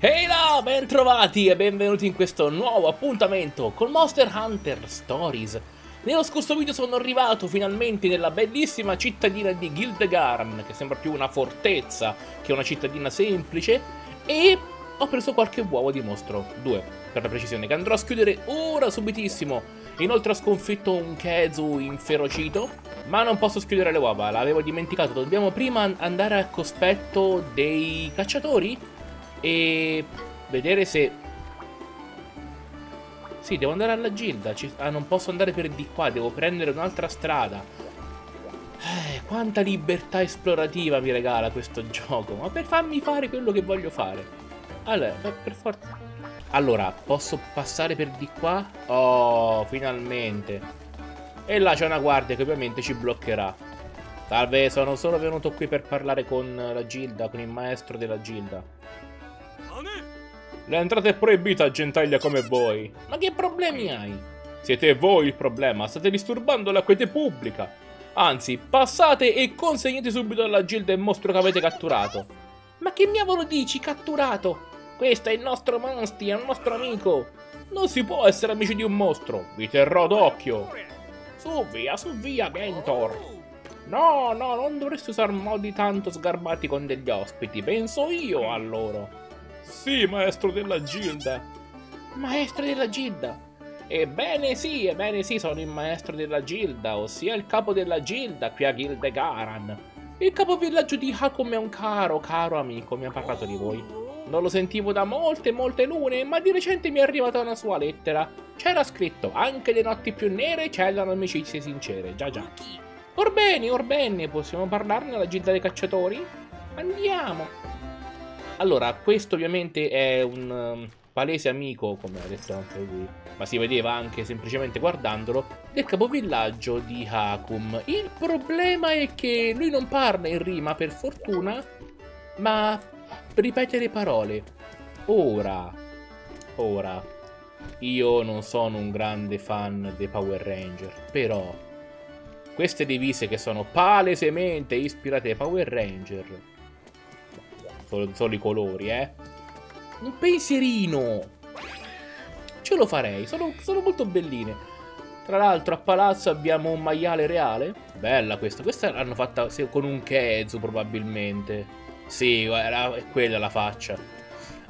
Ehi là, bentrovati e benvenuti in questo nuovo appuntamento con Monster Hunter Stories. Nello scorso video sono arrivato finalmente nella bellissima cittadina di Gildegarn, che sembra più una fortezza che una cittadina semplice, e ho preso qualche uovo di mostro, 2 per la precisione, che andrò a schiudere ora subitissimo. Inoltre ho sconfitto un Kezu inferocito, ma non posso schiudere le uova, l'avevo dimenticato. Dobbiamo prima andare al cospetto dei cacciatori e vedere se... sì, devo andare alla gilda. Non posso andare per di qua, devo prendere un'altra strada. Quanta libertà esplorativa mi regala questo gioco, ma per farmi fare quello che voglio fare. Allora, per forza. Allora, posso passare per di qua? Oh, finalmente. E là c'è una guardia che ovviamente ci bloccherà. Salve, sono solo venuto qui per parlare con la gilda, con il maestro della gilda. L'entrata è proibita a gentaglia come voi. Ma che problemi hai? Siete voi il problema, state disturbando la quiete pubblica. Anzi, passate e consegnate subito alla gilda il mostro che avete catturato. Ma che diavolo dici, catturato? Questo è il nostro Monsti, è un nostro amico. Non si può essere amici di un mostro, vi terrò d'occhio. Su via, Mentor. No, no, non dovresti usare modi tanto sgarbati con degli ospiti, penso io a loro. Sì, maestro della gilda. Maestro della gilda? Ebbene sì, sono il maestro della gilda, ossia il capo della gilda qui a Gildegaran. Il capovillaggio di Hakum è un caro amico, mi ha parlato di voi. Non lo sentivo da molte lune, ma di recente mi è arrivata una sua lettera. C'era scritto, anche le notti più nere celano amicizie sincere, già. Orbene, possiamo parlarne alla gilda dei cacciatori? Andiamo! Allora, questo ovviamente è un palese amico, come ha detto anche lui, ma si vedeva anche semplicemente guardandolo, del capovillaggio di Hakum. Il problema è che lui non parla in rima, per fortuna, ma ripete le parole. Ora, io non sono un grande fan dei Power Ranger, però... queste divise che sono palesemente ispirate ai Power Ranger. Solo i colori, Un pensierino! Ce lo farei, sono molto belline. Tra l'altro a palazzo abbiamo un maiale reale. Bella questa, l'hanno fatta con un Kezu probabilmente. Sì, è quella la faccia.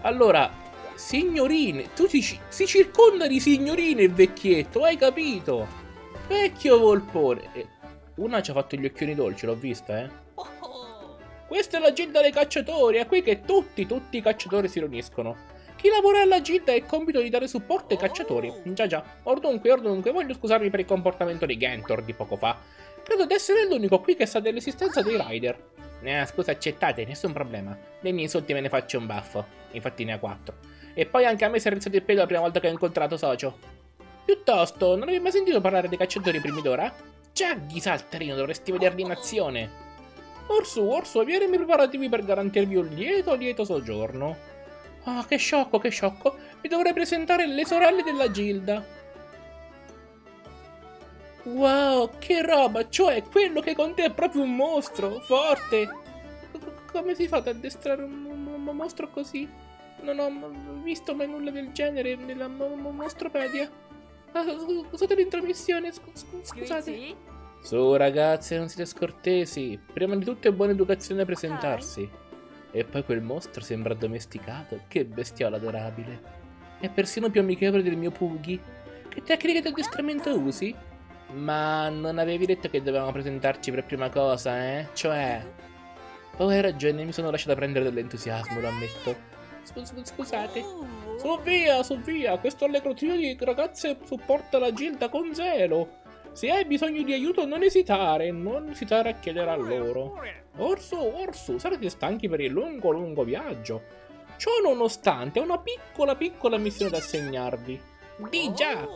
Allora, signorine, tu si circonda di signorine il vecchietto, hai capito? Vecchio volpone... una ci ha fatto gli occhioni dolci, l'ho vista, Questa è la gilda dei cacciatori, è qui che tutti i cacciatori si riuniscono. Chi lavora alla gilda ha il compito di dare supporto ai cacciatori. Già. Ordunque, voglio scusarmi per il comportamento di Gentor di poco fa. Credo di essere l'unico qui che sa dell'esistenza dei rider. Scusa, accettate, nessun problema. Degli insulti me ne faccio un baffo. Infatti ne ha 4. E poi anche a me si è rizzato il pelo la prima volta che ho incontrato socio. Piuttosto, non avevi mai sentito parlare dei cacciatori primi d'ora? Giaghi, saltarino, dovresti vederli in azione. Orsù, vieni, preparativi per garantirvi un lieto soggiorno. Ah, che sciocco. Mi dovrei presentare le sorelle della gilda. Wow, che roba, cioè quello che con te è proprio un mostro, forte. Come si fa ad addestrare un mostro così? Non ho visto mai nulla del genere nella mostropedia. Scusate l'intromissione, scusate. Su ragazze, non siete scortesi. Prima di tutto è buona educazione presentarsi. E poi quel mostro sembra addomesticato. Che bestiola adorabile. È persino più amichevole del mio Pughi. Che tecniche di addestramento usi? Ma non avevi detto che dovevamo presentarci per prima cosa, Cioè... oh, hai ragione, mi sono lasciata prendere dall'entusiasmo, lo ammetto. Scusate. Su via, questo allegro trio di ragazze supporta la gilda con zelo. Se hai bisogno di aiuto non esitare a chiedere a loro. Orsù, sarete stanchi per il lungo viaggio. Ciò nonostante ho una piccola missione da assegnarvi. Già.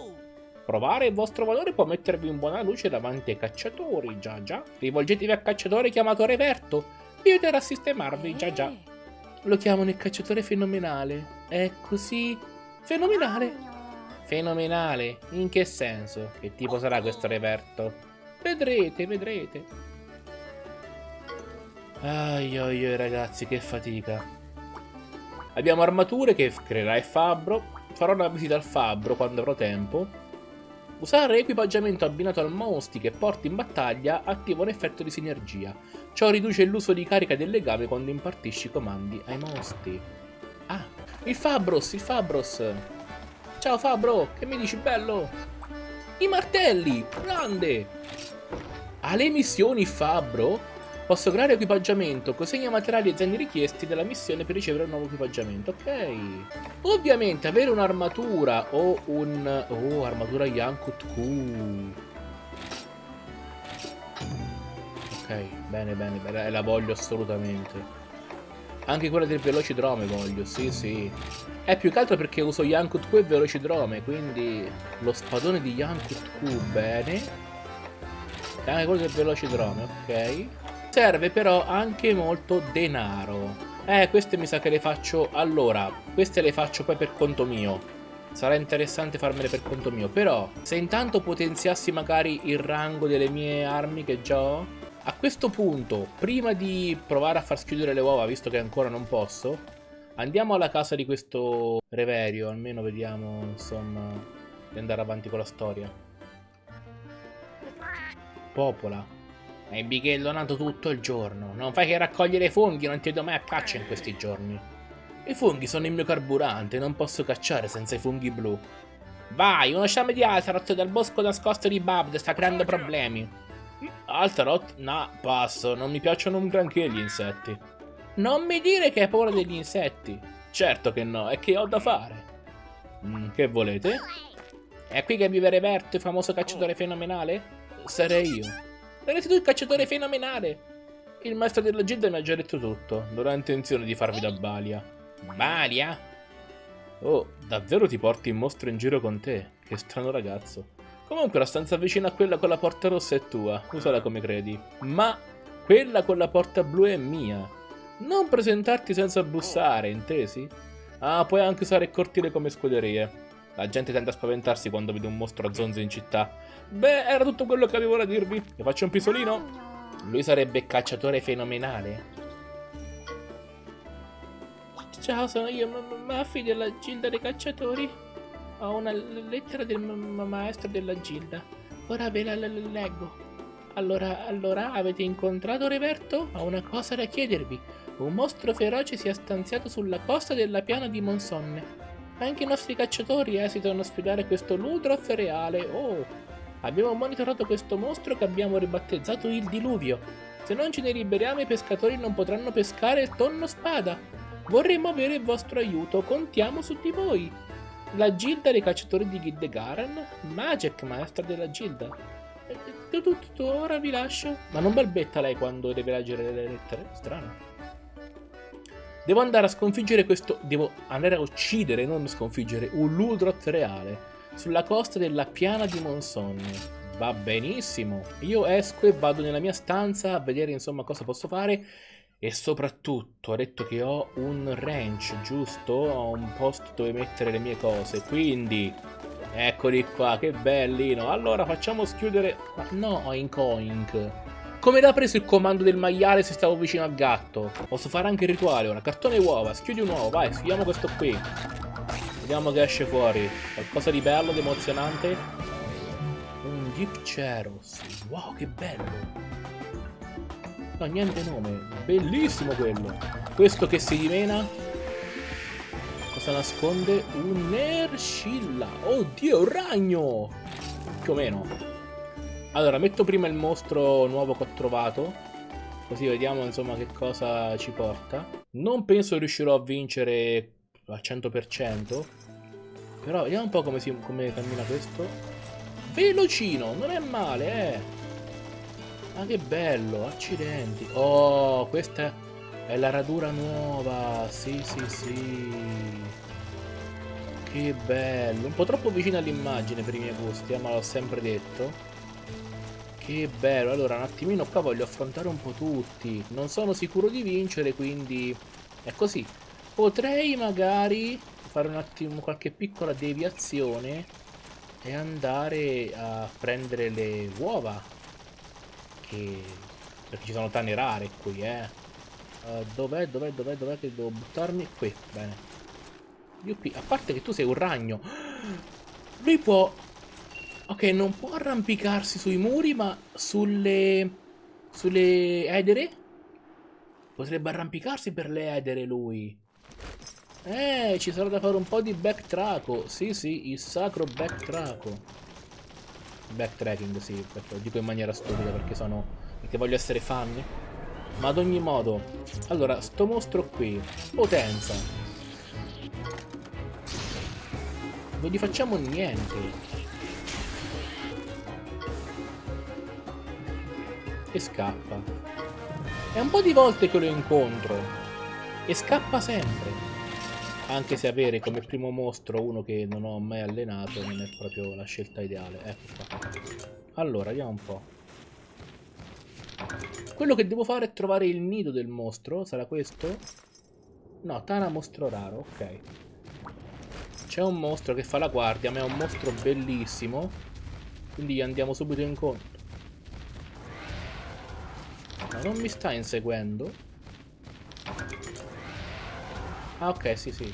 Provare il vostro valore può mettervi in buona luce davanti ai cacciatori, già. Rivolgetevi al cacciatore chiamato Reverto, vi aiuterà a sistemarvi, già. Lo chiamano il cacciatore fenomenale. È così... fenomenale? Fenomenale? In che senso? Che tipo sarà questo reverto? Vedrete. Ai ragazzi, che fatica. Abbiamo armature che creerà il fabbro. Farò una visita al fabbro quando avrò tempo. Usare equipaggiamento abbinato al Mausti che porti in battaglia attiva un effetto di sinergia. Ciò riduce l'uso di carica del legame quando impartisci comandi ai Mausti. Ah, il Fabros, il Fabros. Ciao Fabbro, che mi dici bello? I martelli, grande! Alle missioni Fabbro? Posso creare equipaggiamento, consegna materiali e zaini richiesti dalla missione per ricevere un nuovo equipaggiamento. Ok. Ovviamente avere un'armatura o un... Oh, armatura Yian Kut-Ku. Ok, bene, bene, bene, la voglio assolutamente. Anche quella del Velocidrome voglio, sì, sì. È più che altro perché uso Yian Kut-Ku e Velocidrome, quindi... Lo spadone di Yian Kut-Ku, bene. E anche quello del Velocidrome, ok. Serve però anche molto denaro. Queste mi sa che le faccio... Allora, queste le faccio poi per conto mio. Sarà interessante farmele per conto mio. Però, se intanto potenziassi magari il rango delle mie armi che già ho... A questo punto, prima di provare a far schiudere le uova, visto che ancora non posso... Andiamo alla casa di questo Reverio, almeno vediamo, insomma, di andare avanti con la storia. Popola. Hai bighellonando tutto il giorno. Non fai che raccogliere funghi, non ti do mai a caccia in questi giorni. I funghi sono il mio carburante, non posso cacciare senza i funghi blu. Vai, uno sciame di Altaroth dal bosco nascosto di Babd sta creando problemi. Altaroth? No, passo, non mi piacciono un granché gli insetti. Non mi dire che hai paura degli insetti. Certo che no, è che ho da fare. Che volete? È qui che vive Reverto, il famoso cacciatore fenomenale? Sarei io. Sarete tu il cacciatore fenomenale! Il maestro della gilda mi ha già detto tutto. Non ho intenzione di farvi da balia. Balia? Oh, davvero ti porti il mostro in giro con te? Che strano ragazzo. Comunque la stanza vicina a quella con la porta rossa è tua. Usala come credi. Ma quella con la porta blu è mia. Non presentarti senza bussare, intesi? Ah, puoi anche usare il cortile come scuderie. La gente tende a spaventarsi quando vede un mostro a zonzo in città. Beh, era tutto quello che avevo da dirvi. Vi faccio un pisolino? Lui sarebbe cacciatore fenomenale. Ciao, sono io, Maffi della Gilda dei Cacciatori. Ho una lettera del maestro della Gilda. Ora ve la leggo. Allora, avete incontrato Reverto? Ho una cosa da chiedervi. Un mostro feroce si è stanziato sulla costa della piana di Monsonne. Anche i nostri cacciatori esitano a sfidare questo Ludroff reale. Oh, abbiamo monitorato questo mostro che abbiamo ribattezzato il Diluvio. Se non ce ne liberiamo i pescatori non potranno pescare il tonno spada. Vorremmo avere il vostro aiuto, contiamo su di voi. La Gilda dei Cacciatori di Gildegarn, Magic, maestra della Gilda. Tutto, ora vi lascio. Ma non balbetta lei quando deve leggere le lettere, strano. Devo andare a sconfiggere questo... Devo andare a uccidere, non sconfiggere, un Ludroff reale. Sulla costa della piana di Monsonne. Va benissimo. Io esco e vado nella mia stanza a vedere insomma cosa posso fare. E soprattutto ho detto che ho un ranch, giusto? Ho un posto dove mettere le mie cose. Quindi... Eccoli qua, che bellino. Allora facciamo schiudere... Ma no, oink oink. Come l'ha preso il comando del maiale se stavo vicino al gatto? Posso fare anche il rituale ora. Cartone e uova, schiudi un uovo, vai, schiudiamo questo qui. Vediamo che esce fuori. Qualcosa di bello, di emozionante. Un Dipcero. Wow, che bello. No, niente nome. Bellissimo quello. Questo che si dimena. Cosa nasconde? Un Nerscylla. Oddio, un ragno. Più o meno. Allora, metto prima il mostro nuovo che ho trovato, così vediamo insomma che cosa ci porta. Non penso riuscirò a vincere al 100%, però vediamo un po' come cammina questo. Velocino, non è male, eh! Ma che bello, accidenti! Oh, questa è la radura nuova, sì, sì, sì. Che bello, un po' troppo vicina all'immagine per i miei gusti, ma l'ho sempre detto. Che bello, allora un attimino qua voglio affrontare un po' tutti. Non sono sicuro di vincere, quindi è così. Potrei magari fare un attimo qualche piccola deviazione e andare a prendere le uova. Che... perché ci sono tane rare qui, eh. Dov'è che devo buttarmi? Qui, bene. Yuppie, a parte che tu sei un ragno. Lui può... Ok, non può arrampicarsi sui muri, ma sulle... sulle edere? Potrebbe arrampicarsi per le edere lui. Ci sarà da fare un po' di backtraco. Sì, sì, il sacro backtraco. Backtracking, sì, lo dico in maniera stupida perché sono... perché voglio essere fan. Ma ad ogni modo, allora, sto mostro qui, potenza. Non gli facciamo niente. E scappa. È un po' di volte che lo incontro. E scappa sempre. Anche se avere come primo mostro uno che non ho mai allenato non è proprio la scelta ideale. Ecco qua. Allora, vediamo un po'. Quello che devo fare è trovare il nido del mostro. Sarà questo? No, Tana mostro raro, ok. C'è un mostro che fa la guardia, ma è un mostro bellissimo. Quindi andiamo subito incontro. Ma non mi sta inseguendo? Ah, ok, sì, sì.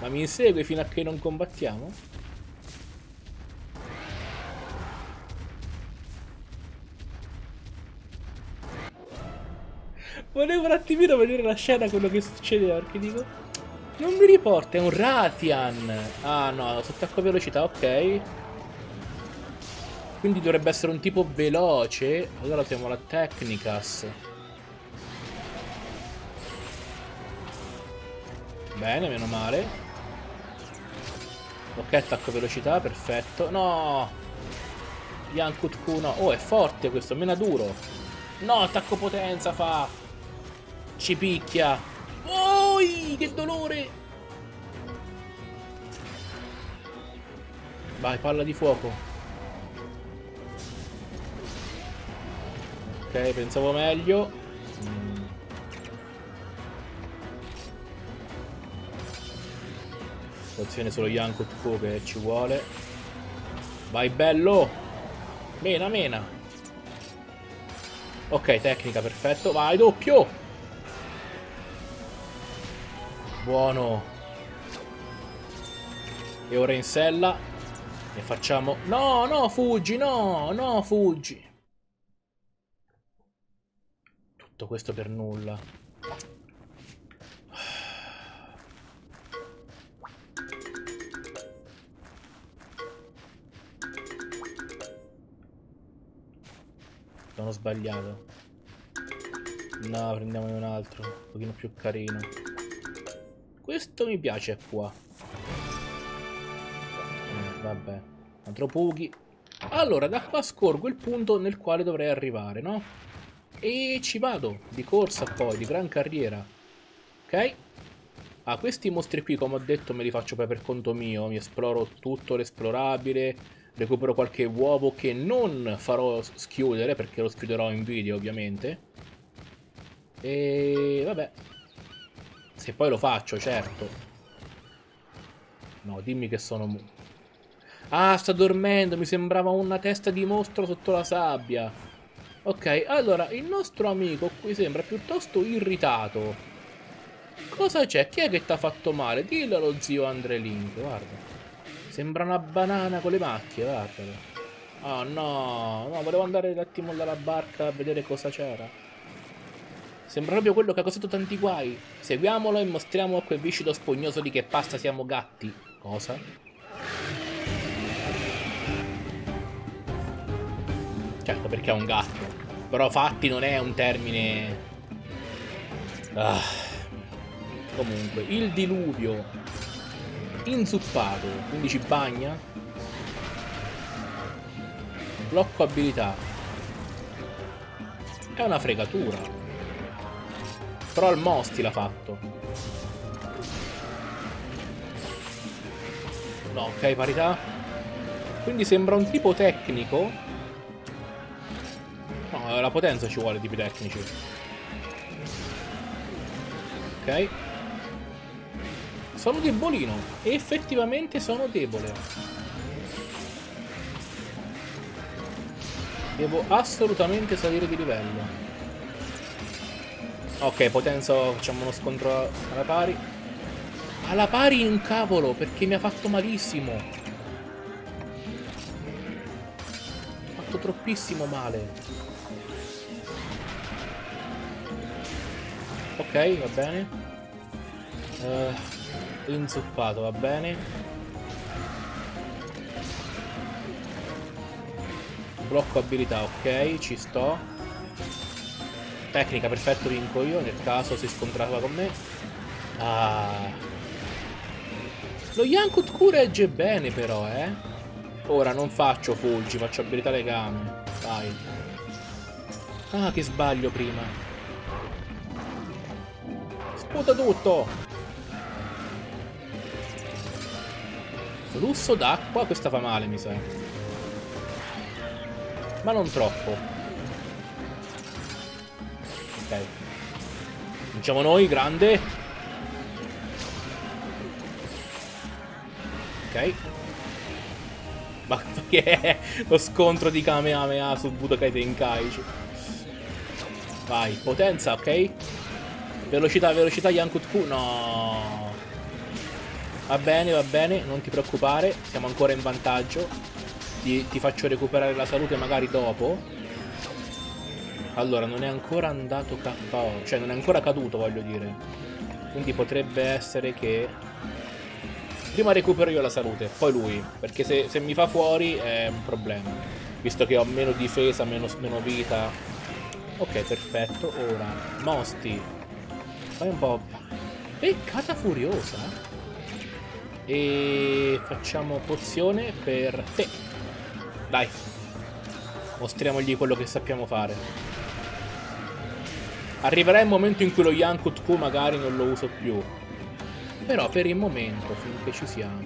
Ma mi insegue fino a che non combattiamo? Volevo un attimino vedere la scena, quello che succedeva, perché dico... non mi riporta, è un Rathian! Ah, no, sott'acqua velocità, ok. Quindi dovrebbe essere un tipo veloce. Allora usiamo la Technicas. Bene, meno male. Ok, attacco velocità, perfetto. No! Yian Kut-Ku no. Oh, è forte questo, meno duro. No, attacco potenza fa! Ci picchia! Oi, che dolore! Vai, palla di fuoco. Ok, pensavo meglio. Attenzione, solo Yian Kut-Ku che ci vuole. Vai bello. Mena, mena. Ok, tecnica, perfetto. Vai, doppio. Buono. E ora in sella. E facciamo... no, no, fuggi, no, no, fuggi. Tutto questo per nulla. Sono sbagliato. No, prendiamone un altro, un pochino più carino. Questo mi piace qua. Vabbè, altro pughi. Allora, da qua scorgo il punto nel quale dovrei arrivare, no? E ci vado, di corsa poi, di gran carriera. Ok? Ah, questi mostri qui, come ho detto, me li faccio poi per conto mio. Mi esploro tutto l'esplorabile. Recupero qualche uovo che non farò schiudere, perché lo schiuderò in video ovviamente. E vabbè. Se poi lo faccio, certo. No, dimmi che sono... ah, sta dormendo, mi sembrava una testa di mostro sotto la sabbia. Ok, allora, il nostro amico qui sembra piuttosto irritato. Cosa c'è? Chi è che t'ha fatto male? Dillo allo zio Andrelinko, guarda. Sembra una banana con le macchie, guardalo. Oh no, no, volevo andare un attimo dalla barca a vedere cosa c'era. Sembra proprio quello che ha causato tanti guai. Seguiamolo e mostriamo a quel viscido spugnoso di che pasta siamo gatti. Cosa? Certo, perché è un gatto. Però fatti non è un termine... ah. Comunque, il diluvio... inzuppato, quindi ci bagna. Blocco abilità. È una fregatura. Però al mosti l'ha fatto. No, ok, parità. Quindi sembra un tipo tecnico. No, la potenza ci vuole, tipi tecnici. Ok. Sono debolino, e effettivamente sono debole. Devo assolutamente salire di livello. Ok, Potenzo, facciamo uno scontro alla pari. Alla pari un cavolo, perché mi ha fatto malissimo. Mi ha fatto troppissimo male. Ok, va bene. Inzuppato, va bene. Blocco abilità, ok, ci sto. Tecnica, perfetto, vinco io, nel caso si scontrava con me. Ah... Lo Yian Kut-Ku regge bene però, eh. Ora non faccio fulgi, faccio abilità legame. Dai. Ah, che sbaglio prima. Sputa tutto. Flusso d'acqua, questa fa male, mi sa. Ma non troppo. Ok. Vinciamo noi, grande. Ok. Ma che è lo scontro di Kamehameha su Budokai Tenkaichi? Vai, potenza, ok. Velocità, velocità, Yian Kut-Ku. No. Va bene, non ti preoccupare. Siamo ancora in vantaggio. Ti faccio recuperare la salute magari dopo. Allora, non è ancora andato KO. Cioè, non è ancora caduto, voglio dire. Quindi potrebbe essere che... prima recupero io la salute, poi lui, perché se mi fa fuori è un problema, visto che ho meno difesa, meno vita. Ok, perfetto, ora, Mosti, fai un po'... Peccata furiosa? E facciamo pozione per te. Dai, mostriamogli quello che sappiamo fare. Arriverà il momento in cui lo Yian Kut-Ku magari non lo uso più. Però per il momento, finché ci siamo.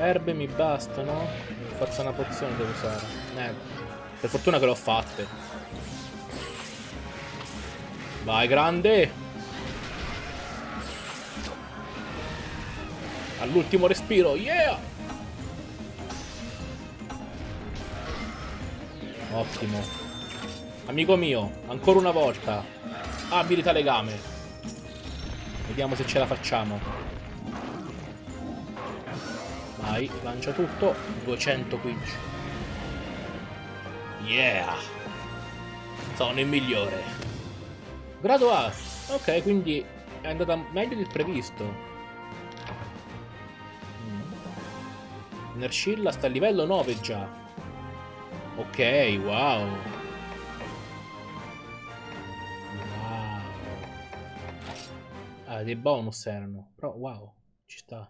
Erbe mi bastano. Faccio una pozione, devo usare. Per fortuna che l'ho fatta. Vai, grande! All'ultimo respiro, yeah! Ottimo. Amico mio, ancora una volta. Abilità legame. Vediamo se ce la facciamo. Vai, lancia tutto. 215. Yeah. Sono il migliore. Grado A. Ok, quindi è andata meglio del previsto. Nerscylla sta a livello 9 già. Ok, wow. Dei bonus erano, però wow, ci sta.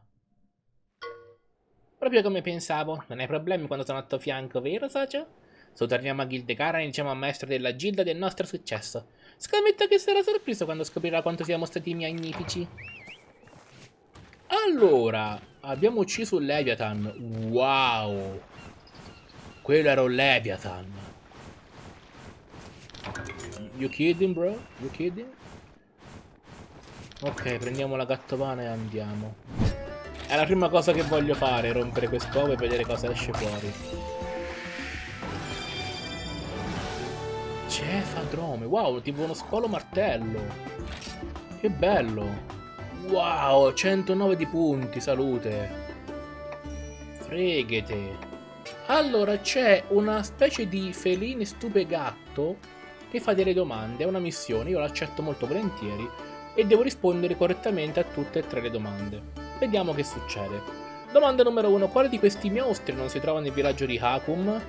Proprio come pensavo, non hai problemi quando sono al tuo fianco, vero socio? Torniamo a Gildegarn e diciamo al maestro della gilda del nostro successo. Scommetto che sarà sorpreso quando scoprirà quanto siamo stati magnifici. Allora, abbiamo ucciso un Leviathan, wow. Quello era un Leviathan. You kidding bro? You kidding? Ok, prendiamo la gattovana e andiamo. È la prima cosa che voglio fare, rompere quest'uovo e vedere cosa esce fuori. C'è Fadrome, wow, tipo uno squalo martello. Che bello. Wow, 109 di punti, salute. Freghete. Allora, c'è una specie di felino stupegatto che fa delle domande, è una missione, io l'accetto molto volentieri. E devo rispondere correttamente a tutte e tre le domande. Vediamo che succede. Domanda numero 1. Quale di questi mostri non si trova nel villaggio di Hakum?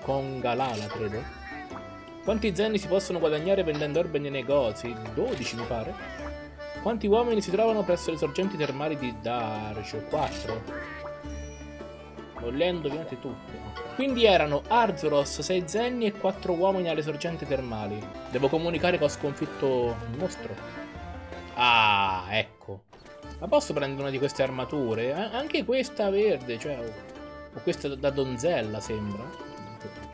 Kongalala, credo. Quanti zenni si possono guadagnare vendendo erbe nei negozi? 12, mi pare. Quanti uomini si trovano presso le sorgenti termali di Darge? 4. Volendo ovviamente tutte. Quindi erano Arzoros, 6 zenni e 4 uomini alle sorgenti termali. Devo comunicare che ho sconfitto un mostro. Ah, ecco. Ma posso prendere una di queste armature? Anche questa verde, cioè... o questa da donzella, sembra.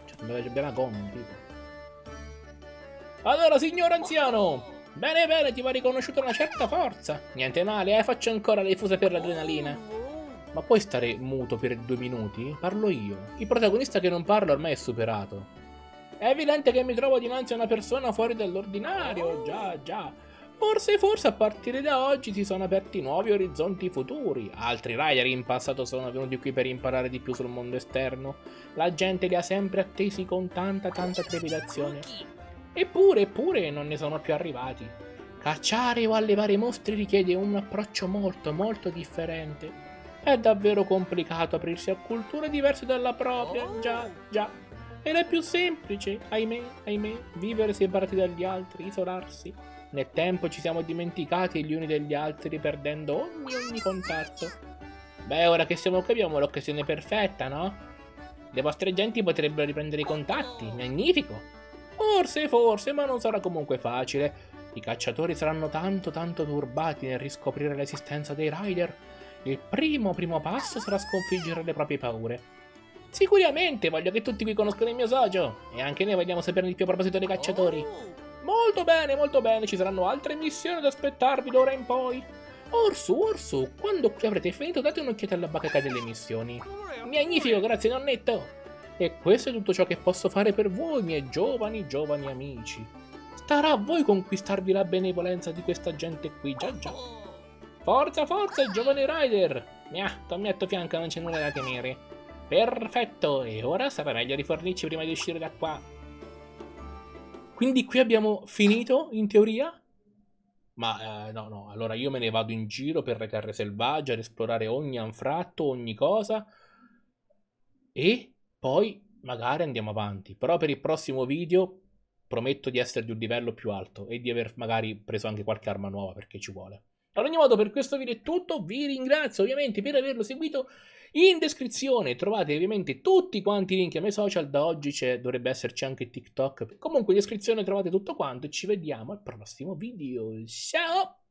Cioè, abbiamo la gomma, tipo. Allora, signor anziano! Bene, bene, ti va riconosciuta una certa forza. Niente male, faccio ancora le fuse per l'adrenalina. Ma puoi stare muto per 2 minuti? Parlo io. Il protagonista che non parla ormai è superato. È evidente che mi trovo dinanzi a una persona fuori dall'ordinario, già. Forse a partire da oggi si sono aperti nuovi orizzonti futuri. Altri rider in passato sono venuti qui per imparare di più sul mondo esterno. La gente li ha sempre attesi con tanta trepidazione. Eppure non ne sono più arrivati. Cacciare o allevare mostri richiede un approccio molto differente. È davvero complicato aprirsi a culture diverse dalla propria, già. Ed è più semplice, ahimè, vivere separati dagli altri, isolarsi. Nel tempo ci siamo dimenticati gli uni degli altri, perdendo ogni contatto. Beh, ora che siamo qui abbiamo l'occasione perfetta, no? Le vostre genti potrebbero riprendere i contatti, magnifico! Forse, ma non sarà comunque facile. I cacciatori saranno tanto turbati nel riscoprire l'esistenza dei rider. Il primo passo sarà sconfiggere le proprie paure. Sicuramente voglio che tutti qui conoscano il mio socio. E anche noi vogliamo saperne di più a proposito dei cacciatori. Molto bene, ci saranno altre missioni ad aspettarvi d'ora in poi. Orsù, quando qui avrete finito date un'occhiata alla bacheca delle missioni. Magnifico, grazie nonnetto. E questo è tutto ciò che posso fare per voi, miei giovani amici. Starà a voi conquistarvi la benevolenza di questa gente qui, già. Forza, giovane rider. Tommy al tuo fianco, non c'è nulla da temere. Perfetto, e ora sarà meglio rifornirci prima di uscire da qua. Quindi qui abbiamo finito, in teoria? Ma no, allora io me ne vado in giro per le terre selvagge, ad esplorare ogni anfratto, ogni cosa. E poi magari andiamo avanti. Però per il prossimo video prometto di essere di un livello più alto e di aver magari preso anche qualche arma nuova perché ci vuole. Ad ogni modo per questo video è tutto, vi ringrazio ovviamente per averlo seguito. In descrizione trovate ovviamente tutti quanti i link ai miei social, da oggi dovrebbe esserci anche TikTok. Comunque in descrizione trovate tutto quanto e ci vediamo al prossimo video, ciao!